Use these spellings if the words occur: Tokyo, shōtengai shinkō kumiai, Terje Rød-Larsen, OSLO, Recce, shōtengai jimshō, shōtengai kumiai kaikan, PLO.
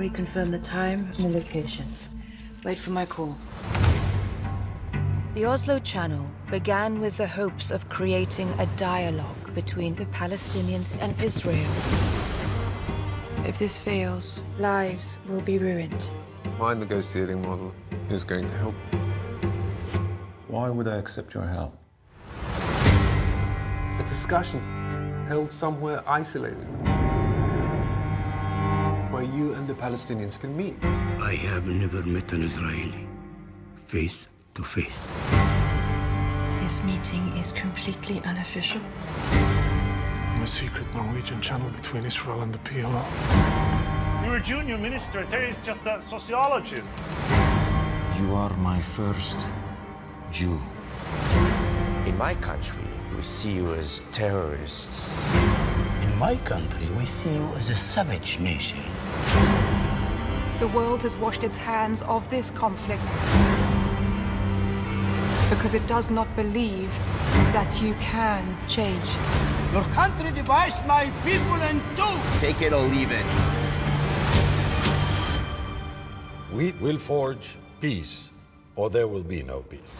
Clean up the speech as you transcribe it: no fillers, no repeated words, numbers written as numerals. I'll reconfirm the time and the location. Wait for my call. The Oslo Channel began with the hopes of creating a dialogue between the Palestinians and Israel. If this fails, lives will be ruined. My negotiating model is going to help. Why would I accept your help? A discussion held somewhere isolated, where you and the Palestinians can meet. I have never met an Israeli face to face. This meeting is completely unofficial. A secret Norwegian channel between Israel and the PLO. Your junior minister, Terje, is just a sociologist. You are my first Jew. In my country, we see you as terrorists. In my country, we see you as a savage nation. The world has washed its hands of this conflict because it does not believe that you can change. Your country divides my people in two. Take it or leave it. We will forge peace, or there will be no peace.